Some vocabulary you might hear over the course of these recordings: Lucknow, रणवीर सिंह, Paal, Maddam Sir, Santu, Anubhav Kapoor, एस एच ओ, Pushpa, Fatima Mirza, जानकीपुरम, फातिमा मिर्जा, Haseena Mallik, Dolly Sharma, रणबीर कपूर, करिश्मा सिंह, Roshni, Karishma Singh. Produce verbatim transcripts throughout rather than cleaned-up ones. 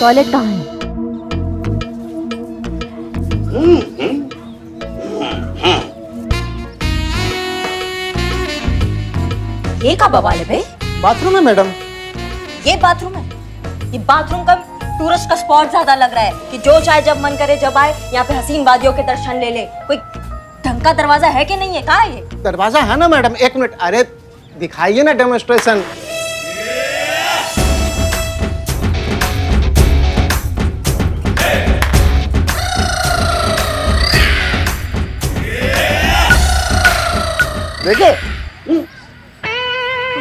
Toilet कहाँ है? ये क्या बवाल है भाई? बाथरूम है मैडम। ये बाथरूम है? ये बाथरूम का टूरिस्ट का स्पॉट ज्यादा लग रहा है कि जो चाहे जब मन करे जब आए यहाँ पे हसीन वादियों के दर्शन ले ले। कोई ढंग का दरवाजा है कि नहीं है? कहाँ है ये? दरवाजा है ना मैडम, एक मिनट, अरे दिखाइए ना डेमोन्स्ट्रेशन।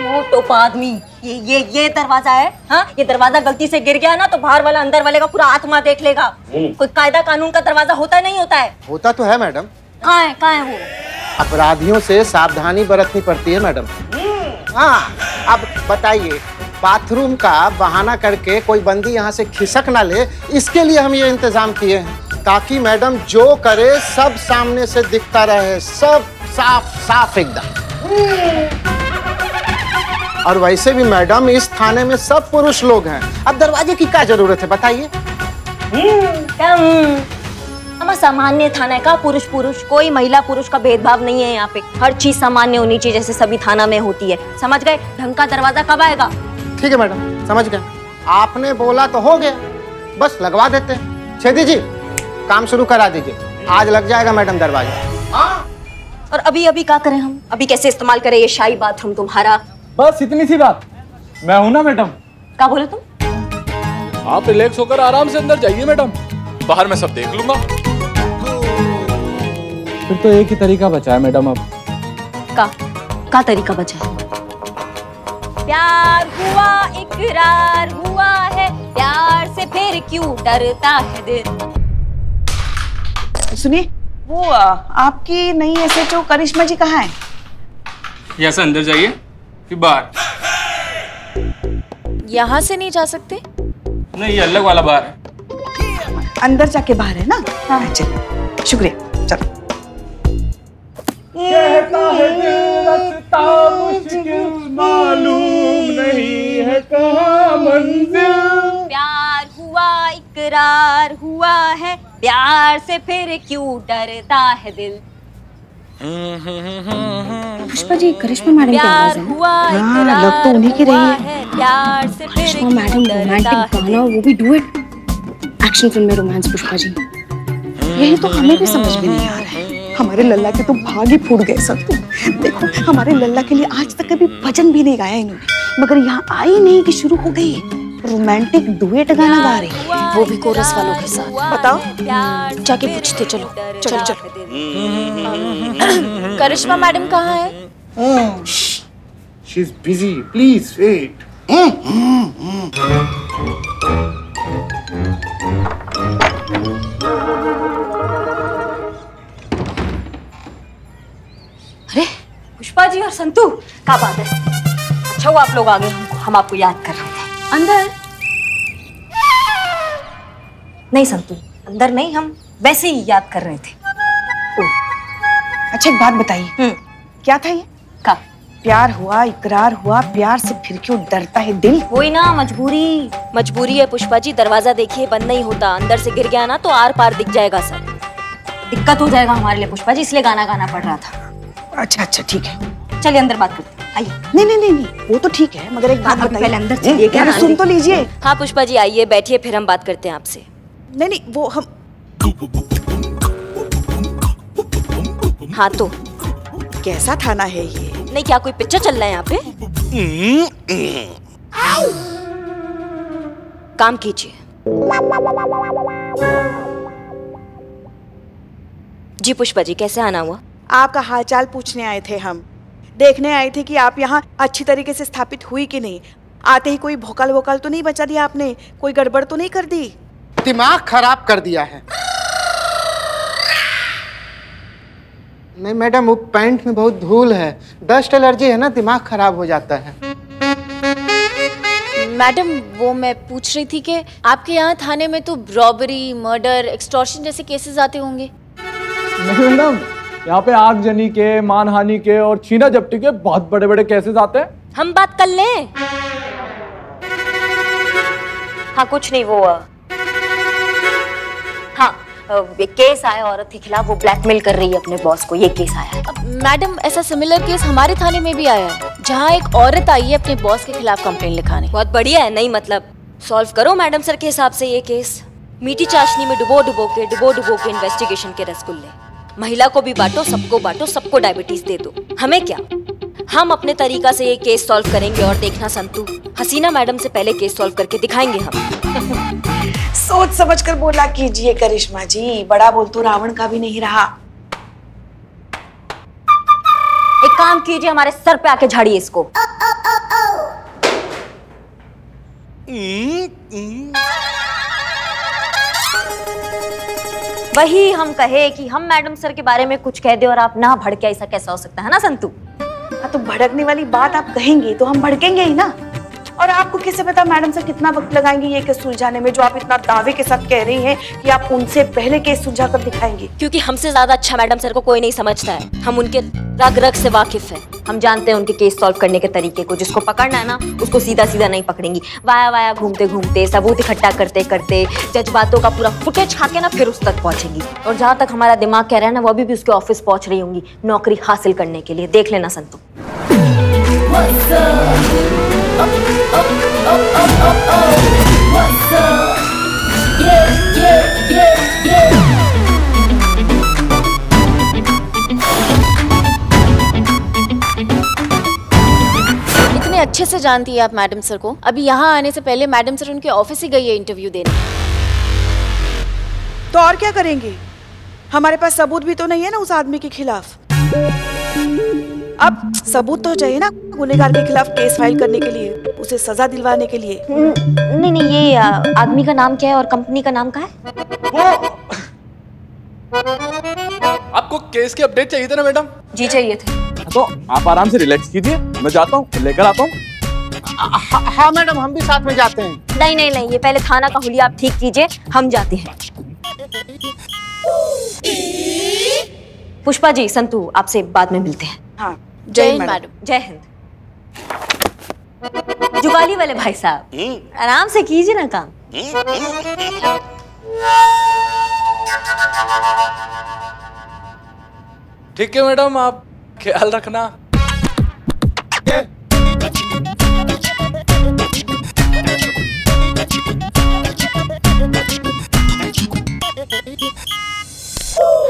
मोटोप आदमी, ये ये ये दरवाजा है। हाँ, ये दरवाजा गलती से गिर गया ना तो बाहर वाला अंदर वाले का पूरा आत्मा देख लेगा। कोई कायदा कानून का दरवाजा होता नहीं होता है? होता तो है मैडम। कहाँ है, कहाँ है वो? अपराधियों से सावधानी बरतनी पड़ती है मैडम। हाँ, अब बताइए, बाथरूम का बहाना करके कोई बंदी यहाँ से खिसक ना ले, इसके लिए हम ये इंतजाम किए हैं ताकि मैडम जो करे सब सामने से दिखता रहे, सब साफ साफ एकदम। और वैसे भी मैडम इस थाने में सब पुरुष लोग हैं, अब दरवाजे की क्या जरूरत है बताइए? हम सामान्य थाना है का, पुरुष पुरुष, कोई महिला पुरुष का भेदभाव नहीं है यहाँ पे। हर चीज सामान्य होनी चाहिए जैसे सभी थाना में होती है, समझ गए? ढंग का दरवाजा कब आएगा? ठीक है मैडम, समझ गए, आपने बोला तो हो गया, बस लगवा देते हैं। छेदी जी काम शुरू करा दीजिए, आज लग जाएगा मैडम दरवाजा। और अभी अभी क्या करें हम? अभी कैसे इस्तेमाल करें ये शाही बाथरूम तुम्हारा? बस इतनी सी बात, मैं हूं ना मैडम। क्या बोले तुम? आप रिलैक्स होकर आराम से अंदर जाइए मैडम, बाहर मैं सब देख लूंगा। फिर तो एक ही तरीका बचा है मैडम। अब का का तरीका बचा है? प्यार हुआ, इकरार हुआ है, प्यार से फिर क्यों डरता है दिल। सुनिए, वो आपकी नई एस एच ओ करिश्मा जी कहाँ है? यहाँ से अंदर जाइए फिर बाहर। यहाँ से नहीं जा सकते? नहीं, ये अलग वाला बाहर है। अंदर जाके बाहर है ना? हाँ चलो, शुक्रिया, चलो। कहता है दिल रास्ता मुश्किल, मालूम नहीं है कहाँ मंजिल। प्यार हुआ, इकरार हुआ है, प्यार से फिर क्यों डरता है दिल। पुष्पा जी, करिश्मा मैडम की आवाज है ना? हाँ, लग तो उन्हीं की रही है। प्यार से फिर क्यों डरता है दिल, वो भी डुएट एक्शन फिल्म में रोमांस। पुष्पा जी यही तो हमें भी समझ में नहीं आ रहा है, हमारे लल्ला के तो भाग ही फूट गए सब। तो देखो हमारे लल्ला के लिए आज तक कभी भजन भी नहीं गाया इन्होंने, मगर यहाँ आई नहीं कि शुरू हो गई रोमांटिक डुएट गाना गा रही है, वो भी कोरस वालों के साथ। बताओ, जाके पूछते चलो, चलो चलो। करिश्मा मैडम कहाँ है? She is busy, please wait. अरे पुष्पा जी और संतू, क्या बात है, अच्छा हुआ आप लोग आ गए, हम आपको याद कर रहे थे। अंदर नहीं संतु, अंदर नहीं, हम वैसे ही याद कर रहे थे। अच्छा एक बात बताइए, क्या था ये का? प्यार हुआ, इकरार हुआ, प्यार से फिर क्यों डरता है दिल। वही ना, मजबूरी मजबूरी है पुष्पा जी। दरवाजा देखिए बंद नहीं होता, अंदर से गिर गया ना तो आर पार दिख जाएगा सब, दिक्कत हो जाएगा हमारे लिए पुष्पा जी, इसलिए गाना गाना पड़ रहा था। अच्छा अच्छा ठीक है, चलिए अंदर बात करते हैं, आइए। नहीं नहीं नहीं नहीं, वो तो ठीक है, मगर एक बात बताइए, अंदर चलिए, क्या सुन तो लीजिए। हाँ पुष्पा जी आइए, बैठिए, फिर हम बात करते हैं आपसे। नहीं नहीं, वो हम। हाँ तो कैसा थाना है ये? नहीं, क्या कोई पिक्चर चल रहा है यहाँ पे? काम कीजिए जी। पुष्पा जी कैसे आना हुआ? आपका हालचाल पूछने आए थे, हम देखने आए थे कि आप यहाँ अच्छी तरीके से स्थापित हुई कि नहीं। आते ही कोई भोकाल भोकाल तो नहीं बचा दिया आपने, कोई गड़बड़ तो नहीं कर दी? दिमाग खराब कर दिया है। नहीं मैडम, वो पैंट में बहुत धूल है, डस्ट एलर्जी है ना, दिमाग खराब हो जाता है। मैडम वो मैं पूछ रही थी कि आपके यहाँ थाने में तो रॉबरी, मर्डर, एक्सटॉर्शन जैसे केसेस आते होंगे। नहीं मैडम, यहाँ पे आगजनी के, मानहानि के और छीना झपटी के बहुत बड़े बड़े केसेस आते हैं। हम बात कर लें? हाँ कुछ नहीं वो हाँ केस आया औरत के खिलाफ, वो ब्लैकमेल कर रही है अपने बॉस को, ये केस आया। अब मैडम ऐसा सिमिलर केस हमारे थाने में भी आया है जहाँ एक औरत आई है अपने बॉस के खिलाफ कंप्लेन लिखाने। बहुत बढ़िया है, नहीं मतलब सॉल्व करो मैडम सर के हिसाब से ये केस। मीठी चाशनी में डुबो डुबो के डुबो डुबो के इन्वेस्टिगेशन के रसगुल्ले, महिला को भी बांटो, सबको बांटो, सबको डायबिटीज दे दो, हमें क्या। हम अपने तरीका से ये केस सॉल्व करेंगे और देखना संतू, हसीना मैडम से पहले केस सॉल्व करके दिखाएंगे हम। सोच समझ कर बोला कीजिए करिश्मा जी, बड़ा बोल तो रावण का भी नहीं रहा। एक काम कीजिए, हमारे सर पे आके झाड़िए इसको। ओ, ओ, ओ, ओ। इन, इन। वही हम कहे कि हम मैडम सर के बारे में कुछ कह दे और आप ना भड़के, ऐसा कैसा हो सकता है ना संतू। हाँ तो भड़कने वाली बात आप कहेंगे तो हम भड़केंगे ही ना। और आपको किसे पता मैडम सर कितना वक्त लगाएंगे ये केस सुलझाने में, जो आप इतना दावे के साथ कह रही हैं कि आप उनसे पहले केस सुलझा कर दिखाएंगे। क्योंकि हमसे ज्यादा अच्छा मैडम सर को कोई नहीं समझता है, हम उनके रग रग से वाकिफ हैं, हम जानते हैं उनके केस सॉल्व करने के तरीके को। जिसको पकड़ना है ना उसको सीधा सीधा नहीं पकड़ेंगी, वाया वाया घूमते घूमते, सबूत इकट्ठा करते करते, जज्बातों का पूरा फुटेज खा के ना फिर उस तक पहुँचेंगी। और जहाँ तक हमारा दिमाग कह रहा है ना वो अभी भी उसके ऑफिस पहुँच रही होंगी नौकरी हासिल करने के लिए, देख लेना Santu. Oh, oh, oh, oh, oh, oh. What's up? Yeah, yeah, yeah, yeah. इतने अच्छे से जानती है आप मैडम सर को, अभी यहाँ आने से पहले मैडम सर उनके ऑफिस ही गई है इंटरव्यू देने। तो और क्या करेंगे, हमारे पास सबूत भी तो नहीं है ना उस आदमी के खिलाफ। अब सबूत तो चाहिए ना गुनेगार के खिलाफ केस फाइल करने के लिए, उसे सजा दिलवाने के लिए। नहीं नहीं, ये आदमी का नाम क्या है और कंपनी का नाम क्या है? वो आपको केस की अपडेट चाहिए था ना मैडम? जी चाहिए थे। तो आप आराम से रिलैक्स कीजिए, मैं जाता हूँ लेकर आता हूँ। हाँ हा, मैडम हम भी साथ में जाते हैं। नहीं नहीं नहीं, ये पहले थाना का हुलिया आप ठीक कीजिए, हम जाते हैं। पुष्पा जी, संतू आपसे बाद में मिलते हैं। हाँ जय हिंद मैडम। जय हिंद। जुगाली वाले भाई साहब आराम से कीजिए ना काम। ठीक है मैडम, आप ख्याल रखना।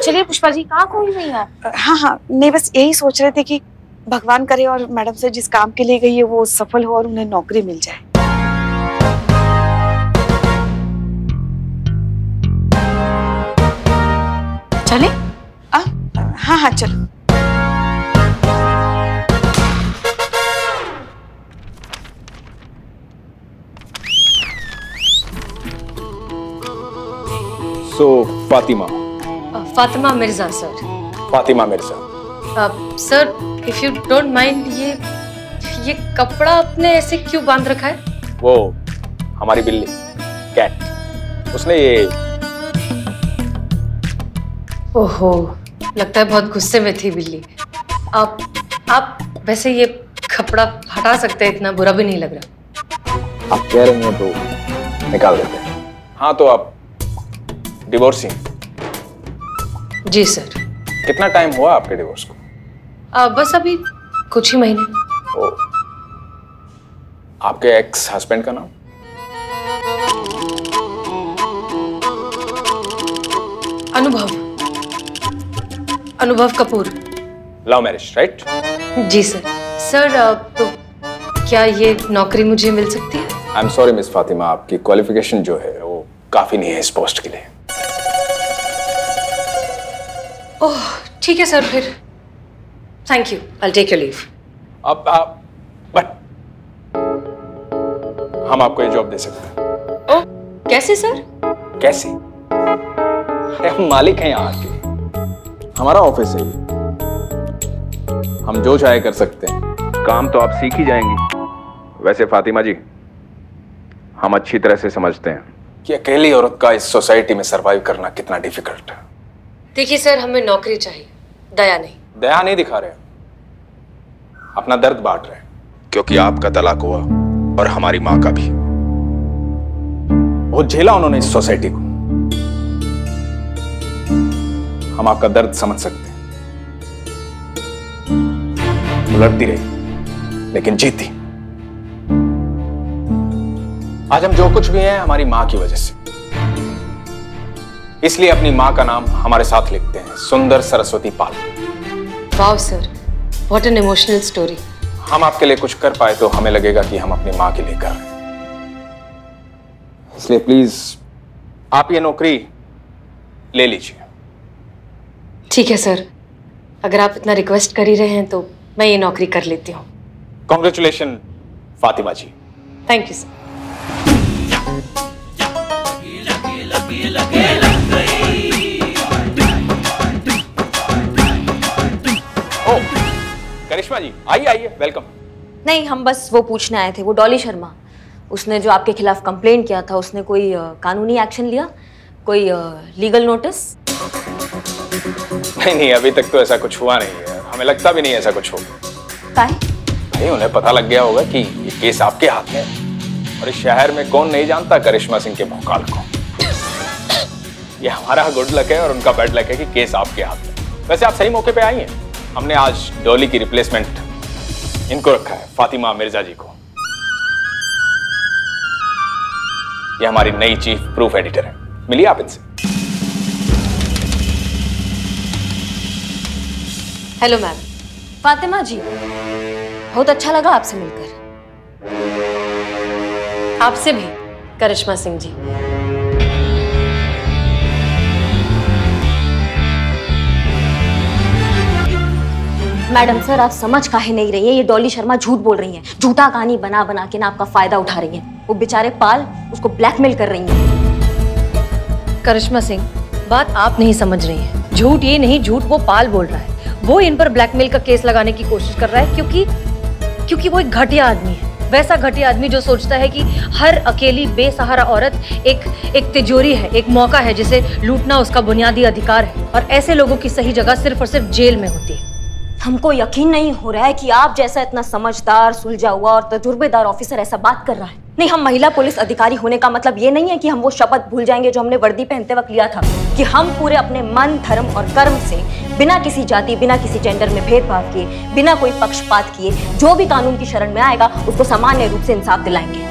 चलिए पुष्पा जी, कहाँ कोई नहीं है? हाँ हाँ नहीं, बस यही सोच रहे थे कि भगवान करे और मैडम से जिस काम के लिए गई है वो सफल हो और उन्हें नौकरी मिल जाए। चले? आ, हाँ हाँ चलो। So, Fatima फातिमा मिर्जा sir. फातिमा मिर्जा sir, if you don't mind, ये ये कपड़ा आपने ऐसे क्यों बांध रखा है? वो हमारी बिल्ली कैट, उसने ये। ओहो, लगता है बहुत गुस्से में थी बिल्ली। आप आप वैसे ये कपड़ा हटा सकते हैं, इतना बुरा भी नहीं लग रहा। आप कह रहे हो तो निकाल देते हैं। हाँ तो आप डिवोर्सिंग? जी सर। कितना टाइम हुआ आपके डिवोर्स को? आ, बस अभी कुछ ही महीने। ओ, आपके एक्स हस्बैंड का नाम? Anubhav Anubhav Kapoor. Love marriage right? जी सर। सर तो क्या ये नौकरी मुझे मिल सकती है? I am sorry miss Fatima, आपकी क्वालिफिकेशन जो है वो काफी नहीं है इस पोस्ट के लिए। ओह ठीक है सर, फिर thank you, I will take your leave. अब आप बट हम आपको ये जॉब दे सकते हैं। ओह कैसे सर? कैसे? अरे हम मालिक हैं यहाँ के, हमारा ऑफिस है ये, हम जो चाहे कर सकते हैं। काम तो आप सीख ही जाएंगी। वैसे फातिमा जी, हम अच्छी तरह से समझते हैं कि अकेली औरत का इस सोसाइटी में सर्वाइव करना कितना डिफिकल्ट है। देखिए सर, हमें नौकरी चाहिए, दया नहीं। दया नहीं दिखा रहे, अपना दर्द बांट रहे हैं। क्योंकि आपका तलाक हुआ और हमारी माँ का भी। बहुत झेला उन्होंने इस सोसाइटी को। हम आपका दर्द समझ सकते हैं। वो लड़ती रही लेकिन जीती। आज हम जो कुछ भी हैं हमारी मां की वजह से, इसलिए अपनी मां का नाम हमारे साथ लिखते हैं, सुंदर Saraswati Pal. Wow sir, what an emotional story. हम आपके लिए कुछ कर पाए तो हमें लगेगा कि हम अपनी मां के लिए कर रहे हैं। इसलिए प्लीज आप ये नौकरी ले लीजिए। ठीक है सर, अगर आप इतना रिक्वेस्ट कर ही रहे हैं तो मैं ये नौकरी कर लेती हूँ। Congratulation Fatima ji. Thank you sir. ओ, करिश्मा जी आइए आइए, वेलकम। नहीं, हम बस वो पूछने आए थे, वो डॉली शर्मा, उसने जो आपके खिलाफ कंप्लेन किया था, उसने कोई कानूनी एक्शन लिया, कोई लीगल नोटिस? नहीं नहीं, अभी तक तो ऐसा कुछ हुआ नहीं है, हमें लगता भी नहीं ऐसा कुछ होगा। भाई उन्हें पता लग गया होगा कि ये केस आपके हाथ में है, और इस शहर में कौन नहीं जानता करिश्मा सिंह के भौकाल को। ये हमारा गुड लक है और उनका बैड लक है कि केस आपके हाथ में। वैसे आप सही मौके पे आई हैं। हमने आज डॉली की रिप्लेसमेंट इनको रखा है, फातिमा मिर्जा जी को। ये हमारी नई चीफ प्रूफ एडिटर है, मिलिए आप इनसे। Hello ma'am. फातिमा जी, बहुत अच्छा लगा आपसे मिलकर। आपसे भी करिश्मा सिंह जी। मैडम सर, आप समझ काहे नहीं रही है, ये डॉली शर्मा झूठ बोल रही हैं, झूठा कहानी बना बना के ना आपका फायदा उठा रही हैं। वो बेचारे पाल, उसको ब्लैकमेल कर रही हैं। करिश्मा सिंह, बात आप नहीं समझ रही हैं। झूठ ये नहीं, झूठ वो पाल बोल रहा है। वो इन पर ब्लैकमेल का केस लगाने की कोशिश कर रहा है क्योंकि क्योंकि वो एक घटिया आदमी है, वैसा घटिया आदमी जो सोचता है कि हर अकेली बेसहारा औरत एक एक तिजोरी है, एक मौका है जिसे लूटना उसका बुनियादी अधिकार है, और ऐसे लोगों की सही जगह सिर्फ और सिर्फ जेल में होती है। हमको यकीन नहीं हो रहा है कि आप जैसा इतना समझदार, सुलझा हुआ और तजुर्बेदार ऑफिसर ऐसा बात कर रहा है। नहीं, हम महिला पुलिस अधिकारी होने का मतलब ये नहीं है कि हम वो शपथ भूल जाएंगे जो हमने वर्दी पहनते वक्त लिया था कि हम पूरे अपने मन, धर्म और कर्म से बिना किसी जाति, बिना किसी जेंडर में भेदभाव किए, बिना कोई पक्षपात किए जो भी कानून की शरण में आएगा उसको सामान्य रूप से इंसाफ दिलाएंगे।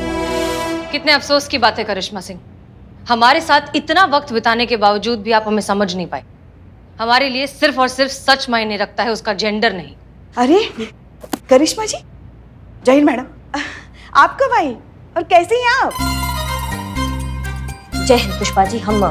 कितने अफसोस की बात है करिश्मा सिंह, हमारे साथ इतना वक्त बिताने के बावजूद भी आप हमें समझ नहीं पाए। हमारे लिए सिर्फ और सिर्फ सच मायने रखता है, उसका जेंडर नहीं। अरे करिश्मा जी, जहीर मैडम, आप कब आई और कैसे हैं आप? जय हिंद पुष्पा जी, हम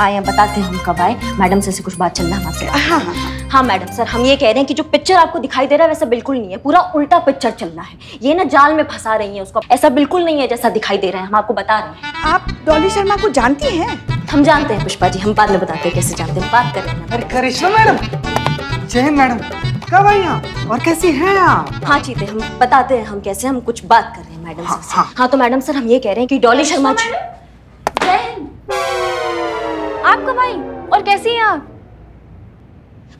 आए हैं, बताते हैं हम कब आए। मैडम से, से कुछ बात चल रहा है हमारे। हाँ हाँ हाँ मैडम सर, हम ये कह रहे हैं कि जो पिक्चर आपको दिखाई दे रहा है वैसा बिल्कुल नहीं है, पूरा उल्टा पिक्चर चल रहा है। ये ना जाल में फंसा रही है उसको, ऐसा बिल्कुल नहीं है जैसा दिखाई दे रहा है, हम आपको बता रहे हैं। आप डॉली शर्मा को जानती हैं? हम जानते हैं पुष्पा जी, हम बाद में बताते हैं कैसे जानते हैं, बात करें। अरे करिश्मा मैडम, जय हिंद मैडम, कब आई आप और कैसी हैं आप? हाँ ठीक है, हम बताते हैं हम कैसे, हम कुछ बात कर रहे हैं मैडम। हाँ, हाँ, हाँ तो मैडम सर, हम ये कह रहे हैं कि डॉली शर्मा जी। जय हिंद, आप कब आई और कैसी हैं आप?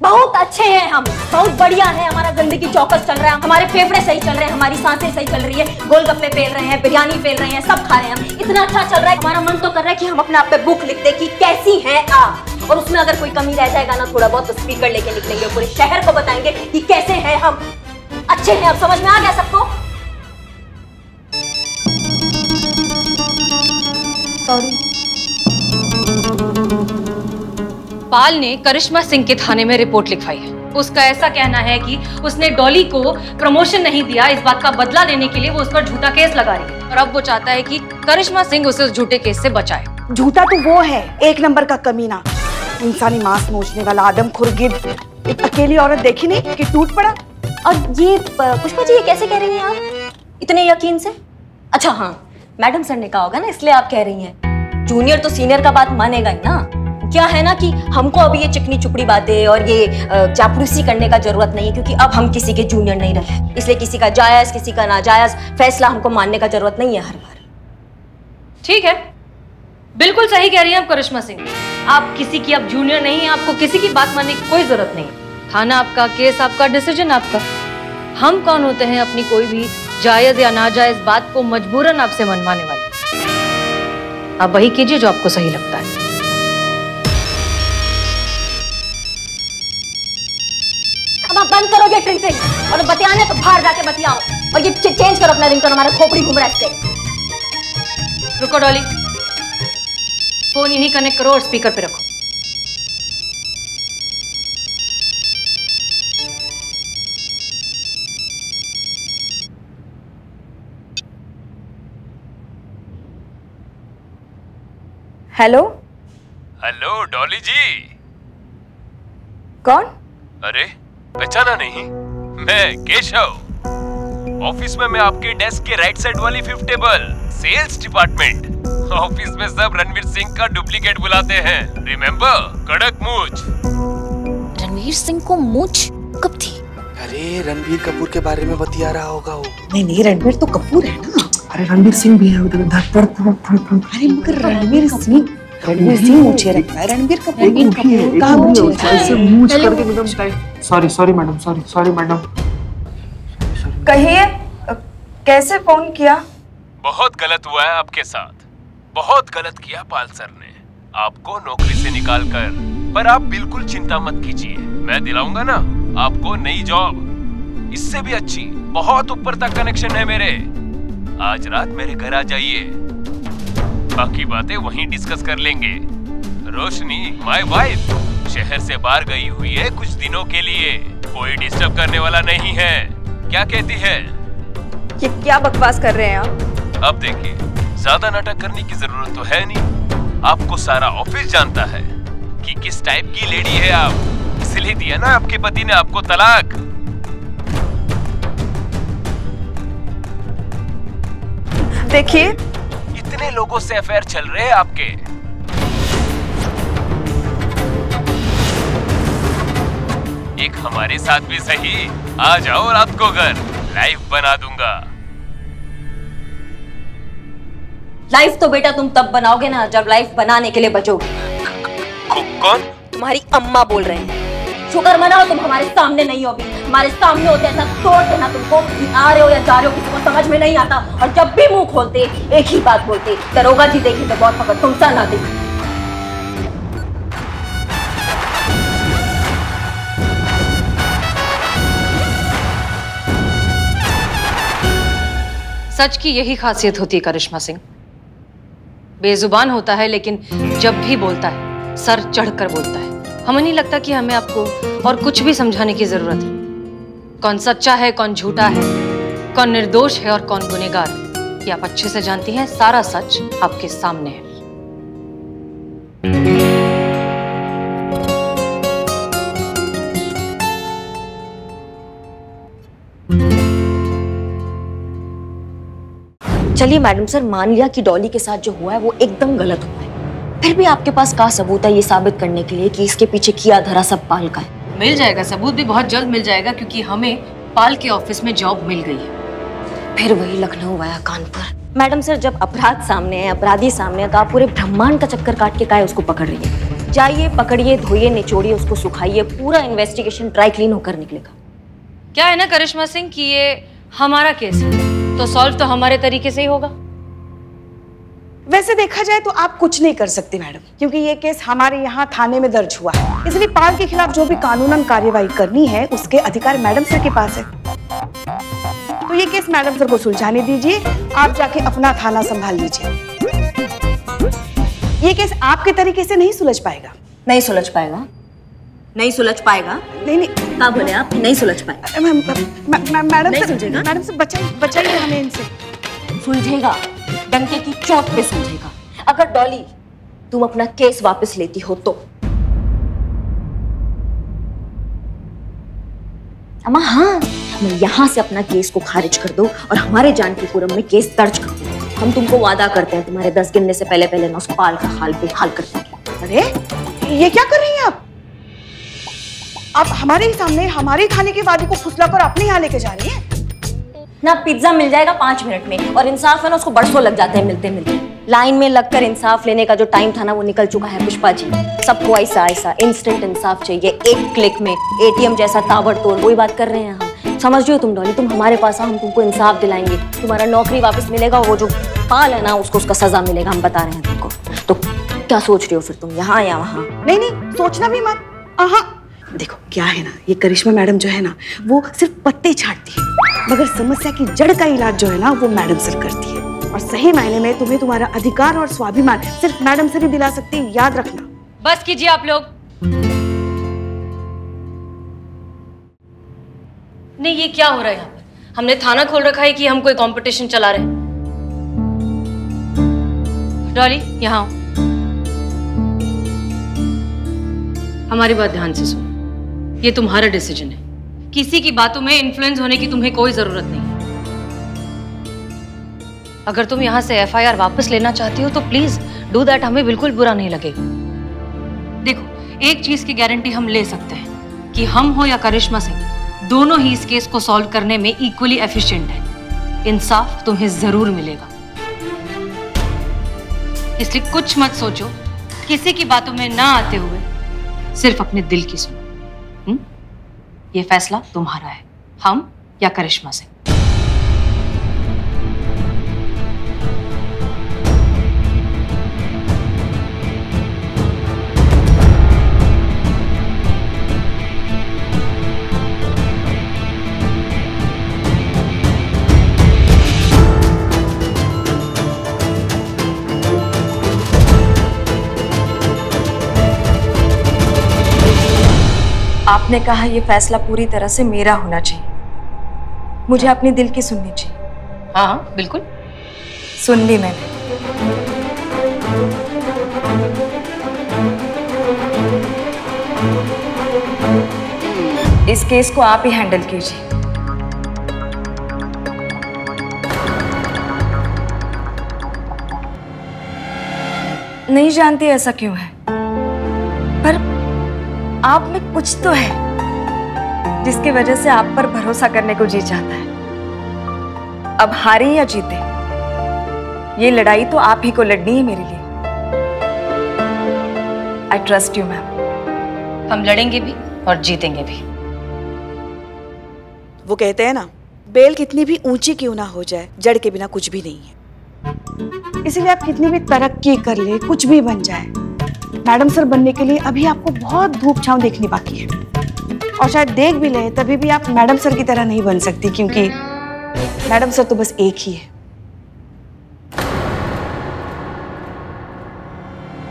बहुत अच्छे हैं हम, बहुत बढ़िया है, हमारा जिंदगी चौकस चल रहा है, हमारे फेफड़े सही चल रहे हैं, हमारी सांसें सही चल रही है, गोलगप्पे फैल रहे हैं, बिरयानी फैल रहे हैं, सब खा रहे हैं हम, इतना अच्छा चल रहा है। हमारा मन तो कर रहा है कि हम अपने आप पे बुक लिख दें कि कैसी हैं आप, और उसमें अगर कोई कमी रह जाएगा ना थोड़ा बहुत तो स्पीकर लेके निकलेंगे, पूरे शहर को बताएंगे कि कैसे हैं हम, अच्छे हैं आप। समझ में आ गया सबको? सॉरी। पाल ने करिश्मा सिंह के थाने में रिपोर्ट लिखवाई है। उसका ऐसा कहना है कि उसने डॉली को प्रमोशन नहीं दिया, इस बात का बदला लेने के लिए वो उस पर झूठा केस लगा रही है, और अब वो चाहता है कि करिश्मा सिंह उसे उस झूठे केस से बचाए। झूठा तो वो है, एक नंबर का कमीना, इंसानी मांस नोचने वाला आदमखोर गिद्ध। एक अकेली औरत देखी नहीं कि टूट पड़ा। और ये पुष्पा जी, ये कैसे कह रही है आप इतने यकीन से? अच्छा हाँ, मैडम सर ने कहा होगा ना इसलिए आप कह रही है। जूनियर तो सीनियर का बात मानेगा ही ना। क्या है ना कि हमको अभी ये चिकनी चुपड़ी बातें और ये चापलूसी करने का जरूरत नहीं है, क्योंकि अब हम किसी के जूनियर नहीं रहे, इसलिए किसी का जायज, किसी का नाजायज फैसला हमको मानने का जरूरत नहीं है हर बार। ठीक है, बिल्कुल सही कह रही हैं आप करिश्मा सिंह, आप किसी की अब जूनियर नहीं है, आपको किसी की बात मानने की कोई जरूरत नहीं है। थाना आपका, केस आपका, डिसीजन आपका। हम कौन होते हैं अपनी कोई भी जायज या नाजायज बात को मजबूरन आपसे मनवाने वाले? आप वही कीजिए जो आपको सही लगता है। अब आप बंद करोगे ट्रिंग और बतियाने तो बाहर जाके बतियाओ और ये चेंज करो अपना रिंगटोन, हमारा खोपड़ी घूम रहा है इससे। रुको डॉली, फोन यही कनेक्ट करो और स्पीकर पे रखो। Hello hello Dolly ji. कौन? अरे पहचाना नहीं, मैं केशव। ऑफिस में मैं आपके डेस्क के राइट साइड वाली fifth table, sales department. Office में सब रणवीर सिंह का डुप्लीकेट बुलाते हैं, रिमेम्बर। कड़क मूछ। रणवीर सिंह को मूछ कब थी? अरे रणबीर कपूर के बारे में बतिया रहा होगा वो। नहीं नहीं, रणबीर तो कपूर है ना। अरे रणबीर सिंह भी है उधर। अरे मगर रणबीर सिंह, रणबीर सिंह मुझे रखता है, रणबीर कपूर का मुझे ऐसे मूंछ करके एकदम। Sorry sorry madam, sorry sorry madam. कहिए कैसे फोन किया? बहुत गलत हुआ है आपके साथ, बहुत गलत किया पाल सर ने आपको नौकरी से निकाल कर। पर आप बिल्कुल चिंता मत कीजिए, मैं दिलाऊंगा ना आपको नई जॉब, इससे भी अच्छी। बहुत ऊपर तक कनेक्शन है मेरे। आज रात मेरे घर आ जाइए, बाकी बातें वहीं डिस्कस कर लेंगे। रोशनी माय वाइफ शहर से बाहर गई हुई है कुछ दिनों के लिए, कोई डिस्टर्ब करने वाला नहीं है। क्या कहती है? ये क्या बकवास कर रहे हैं आप? अब देखिए, ज्यादा नाटक करने की जरूरत तो है नहीं, आपको सारा ऑफिस जानता है कि किस टाइप की लेडी है आप, इसलिए दिया ना आपके पति ने आपको तलाक। देखिए इतने लोगों से अफेयर चल रहे हैं आपके। एक हमारे साथ भी सही, आ जाओ रात को घर, लाइफ बना दूंगा। लाइफ तो बेटा तुम तब बनाओगे ना जब लाइफ बनाने के लिए बचोगे। कौन? तुम्हारी अम्मा बोल रहे हैं। शुक्र मनाओ तुम हमारे सामने नहीं होगी, हमारे सामने होते ऐसा तोड़ देना तुमको। आ रहे हो या जा रहे हो किसी को समझ में नहीं आता, और जब भी मुंह खोलते एक ही बात बोलते, दरोगा जी देखी तो बहुत पकड़, तुमसा ना देखी। सच की यही खासियत होती है करिश्मा सिंह, बेजुबान होता है लेकिन जब भी बोलता है सर चढ़कर बोलता है। हमें नहीं लगता कि हमें आपको और कुछ भी समझाने की जरूरत है। कौन सच्चा है, कौन झूठा है, कौन निर्दोष है और कौन गुनेगार, ये आप अच्छे से जानती हैं। सारा सच आपके सामने है। चलिए मैडम सर, मान लिया कि डॉली के साथ जो हुआ है वो एकदम गलत हुआ है, फिर भी आपके पास क्या सबूत है ये साबित करने के लिए कि इसके पीछे किया धरा सब पाल का है? मिल जाएगा सबूत, भी बहुत जल्द मिल जाएगा, क्योंकि हमें पाल के ऑफिस में जॉब मिल गई है। फिर वही Lucknow via Kanpur. Madam sir जब अपराध सामने है, अपराधी सामने है, तो आप पूरे ब्रह्मांड का चक्कर काट के काहे उसको पकड़ रही है? जाइए पकड़िए, धोइए, निचोड़िए, उसको सुखाइए, पूरा इन्वेस्टिगेशन ड्राई क्लीन होकर निकलेगा। क्या है ना करिश्मा सिंह कि ये हमारा केस है तो सॉल्व तो हमारे तरीके से ही होगा। वैसे देखा जाए तो आप कुछ नहीं कर सकती मैडम, क्योंकि ये केस हमारे यहाँ थाने में दर्ज हुआ है, इसलिए पाल के खिलाफ जो भी कानूनन कार्यवाही करनी है उसके अधिकार मैडम सर के पास है। तो ये केस मैडम सर को सुलझाने दीजिए, आप जाके अपना थाना संभाल लीजिए। ये केस आपके तरीके से नहीं सुलझ पाएगा। नहीं सुलझ पाएगा, नहीं सुलझ पाएगा, नहीं नहीं आप बोले आप नहीं सुलझ पाएगा। मैडम सर बचाइए हमें इनसे। सुलझेगा, डंके की चोट पे सुलझेगा। अगर डॉली तुम अपना केस वापस लेती हो तो। अम्मा हाँ, हमें यहाँ से अपना केस को खारिज कर दो और हमारे जानकीपुरम में केस दर्ज कर दो। हम तुमको वादा करते हैं तुम्हारे दस गिनने से पहले पहले ना उस पाल का हाल बेहाल कर देंगे। अरे ये क्या कर रही हैं आप? आप हमारे सामने हमारे थाने के वादी को फुसलाकर अपने यहाँ लेके जा रही हैं ना। पिज्जा मिल जाएगा पांच मिनट में, और इंसाफ है ना उसको बरसों लग जाते हैं मिलते मिलते। लाइन में लगकर इंसाफ लेने का जो टाइम था ना वो निकल चुका है पुष्पा जी। सबको ऐसा ऐसा इंस्टेंट इंसाफ चाहिए, एक क्लिक में, एटीएम जैसा ताबड़तोड़। वही बात कर रहे हैं हम। समझ रहे हो तुम डॉली? तुम हमारे पास आओ, हम तुमको इंसाफ दिलाएंगे, तुम्हारा नौकरी वापस मिलेगा, वो जो पाल है ना, उसको उसका सजा मिलेगा, हम बता रहे हैं तुमको। तो क्या सोच रही हो फिर तुम, यहाँ या वहाँ? नहीं नहीं, सोचना भी मत। देखो क्या है ना, ये करिश्मा मैडम जो है ना, वो सिर्फ पत्ते छाटती है, मगर समस्या की जड़ का इलाज जो है ना, वो मैडम सर करती है। और सही मायने में तुम्हें तुम्हारा अधिकार और स्वाभिमान सिर्फ मैडम सर ही दिला सकती है, याद रखना। बस कीजिए आप लोग। नहीं, ये क्या हो रहा है यहाँ पर? हमने थाना खोल रखा है कि हम कोई कॉम्पिटिशन चला रहे हैं? डॉली, यहाँ हमारी बात ध्यान से सुनो। ये तुम्हारा डिसीजन है, किसी की बातों में इन्फ्लुएंस होने की तुम्हें कोई जरूरत नहीं है। अगर तुम यहाँ से एफ आई आर वापस लेना चाहती हो तो प्लीज डू दैट, हमें बिल्कुल बुरा नहीं लगेगा। देखो, एक चीज की गारंटी हम ले सकते हैं कि हम हो या करिश्मा सिंह, दोनों ही इस केस को सॉल्व करने में इक्वली एफिशिएंट है। इंसाफ तुम्हें जरूर मिलेगा, इसलिए कुछ मत सोचो, किसी की बातों में ना आते हुए सिर्फ अपने दिल की सुनो। हुँ? ये फैसला तुम्हारा है, हम या करिश्मा से। आपने कहा ये फैसला पूरी तरह से मेरा होना चाहिए, मुझे अपने दिल की सुननी चाहिए। हाँ हाँ बिल्कुल, सुन ली मैंने। इस केस को आप ही हैंडल कीजिए। नहीं जानती ऐसा क्यों है, पर आप में कुछ तो है जिसकी वजह से आप पर भरोसा करने को जी चाहता है। अब हारे या जीते, ये लड़ाई तो आप ही को लड़नी है मेरे लिए। I trust you ma'am. हम लड़ेंगे भी और जीतेंगे भी। वो कहते हैं ना, बेल कितनी भी ऊंची क्यों ना हो जाए, जड़ के बिना कुछ भी नहीं है। इसीलिए आप कितनी भी तरक्की कर ले, कुछ भी बन जाए, मैडम सर बनने के लिए अभी आपको बहुत धूप छांव देखनी बाकी है। और शायद देख भी लें तभी भी आप मैडम सर की तरह नहीं बन सकती, क्योंकि मैडम सर तो बस एक ही है।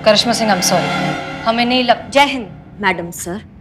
करिश्मा सिंह, I am sorry, हमें नहीं लग। जय हिंद मैडम सर।